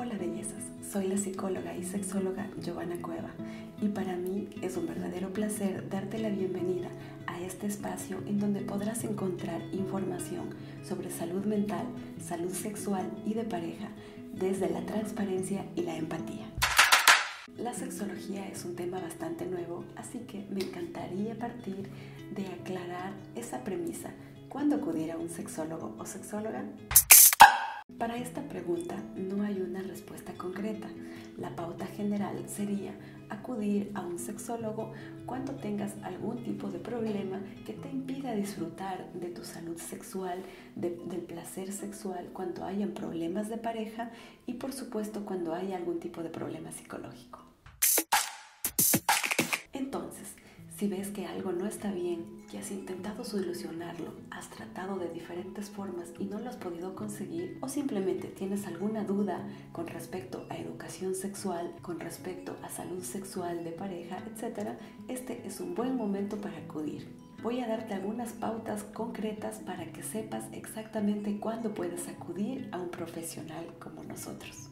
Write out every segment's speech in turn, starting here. Hola bellezas, soy la psicóloga y sexóloga Giovanna Cueva y para mí es un verdadero placer darte la bienvenida a este espacio en donde podrás encontrar información sobre salud mental, salud sexual y de pareja desde la transparencia y la empatía. La sexología es un tema bastante nuevo, así que me encantaría partir de aclarar esa premisa. ¿Cuándo acudir a un sexólogo o sexóloga? Para esta pregunta no hay una respuesta concreta. La pauta general sería acudir a un sexólogo cuando tengas algún tipo de problema que te impida disfrutar de tu salud sexual, del placer sexual, cuando hayan problemas de pareja y por supuesto cuando haya algún tipo de problema psicológico. Entonces, si ves que algo no está bien, que has intentado solucionarlo, has tratado de diferentes formas y no lo has podido conseguir, o simplemente tienes alguna duda con respecto a educación sexual, con respecto a salud sexual de pareja, etc., este es un buen momento para acudir. Voy a darte algunas pautas concretas para que sepas exactamente cuándo puedes acudir a un profesional como nosotros.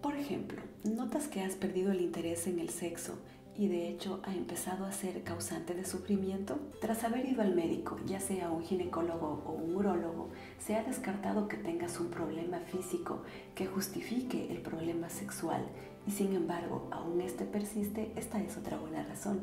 Por ejemplo, notas que has perdido el interés en el sexo y de hecho ha empezado a ser causante de sufrimiento. Tras haber ido al médico, ya sea un ginecólogo o un urólogo, se ha descartado que tengas un problema físico que justifique el problema sexual y sin embargo aún este persiste, esta es otra buena razón.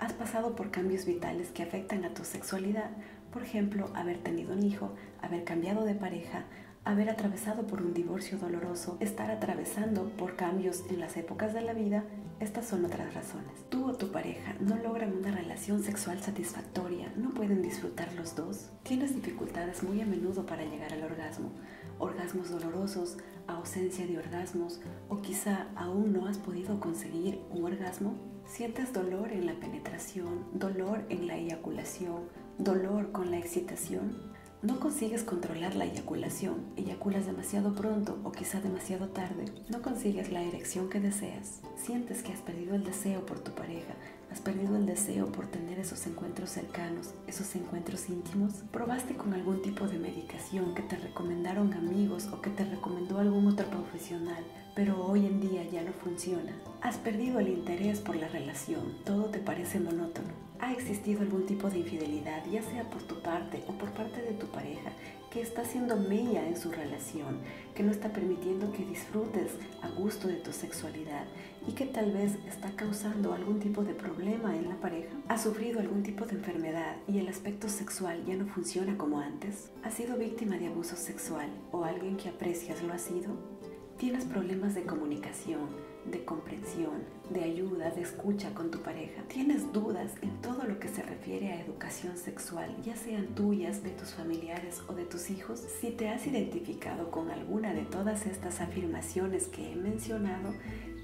Has pasado por cambios vitales que afectan a tu sexualidad, por ejemplo, haber tenido un hijo, haber cambiado de pareja, haber atravesado por un divorcio doloroso, estar atravesando por cambios en las épocas de la vida, estas son otras razones. Tú o tu pareja no logran una relación sexual satisfactoria, no pueden disfrutar los dos, tienes dificultades muy a menudo para llegar al orgasmo, orgasmos dolorosos, ausencia de orgasmos o quizá aún no has podido conseguir un orgasmo, sientes dolor en la penetración, dolor en la eyaculación, dolor con la excitación. No consigues controlar la eyaculación, eyaculas demasiado pronto o quizá demasiado tarde, no consigues la erección que deseas, sientes que has perdido el deseo por tu pareja, has perdido el deseo por tener esos encuentros cercanos, esos encuentros íntimos, probaste con algún tipo de medicación que te recomendaron amigos o que te recomendó algún otro profesional, pero hoy en día ya no funciona, has perdido el interés por la relación, todo te parece monótono. ¿Ha existido algún tipo de infidelidad, ya sea por tu parte o por parte de tu pareja, que está haciendo mella en su relación, que no está permitiendo que disfrutes a gusto de tu sexualidad y que tal vez está causando algún tipo de problema en la pareja? ¿Has sufrido algún tipo de enfermedad y el aspecto sexual ya no funciona como antes? ¿Has sido víctima de abuso sexual o alguien que aprecias lo ha sido? ¿Tienes problemas de comunicación, de comprensión, de ayuda, de escucha con tu pareja? ¿Tienes dudas en todo lo que se refiere a educación sexual, ya sean tuyas, de tus familiares o de tus hijos? Si te has identificado con alguna de todas estas afirmaciones que he mencionado,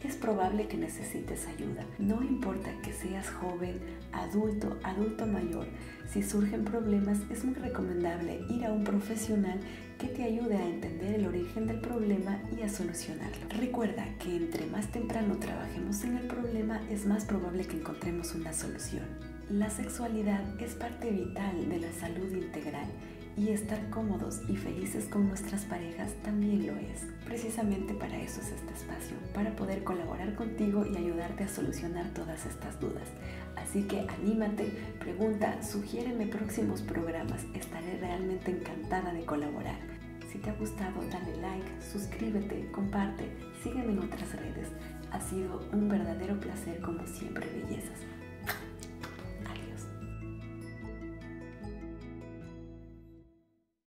es probable que necesites ayuda. No importa que seas joven, adulto, adulto mayor, si surgen problemas es muy recomendable ir a un profesional que te ayude a entender el origen del problema y a solucionarlo. Recuerda que entre más temprano trabajemos en el problema es más probable que encontremos una solución. La sexualidad es parte vital de la salud integral y estar cómodos y felices con nuestras parejas también lo es. Precisamente para eso es este espacio, para poder colaborar contigo y ayudarte a solucionar todas estas dudas. Así que anímate, pregunta, sugiéreme próximos programas, estaré realmente encantada de colaborar. Si te ha gustado, dale like, suscríbete, comparte, sígueme en otras redes. Ha sido un verdadero placer como siempre.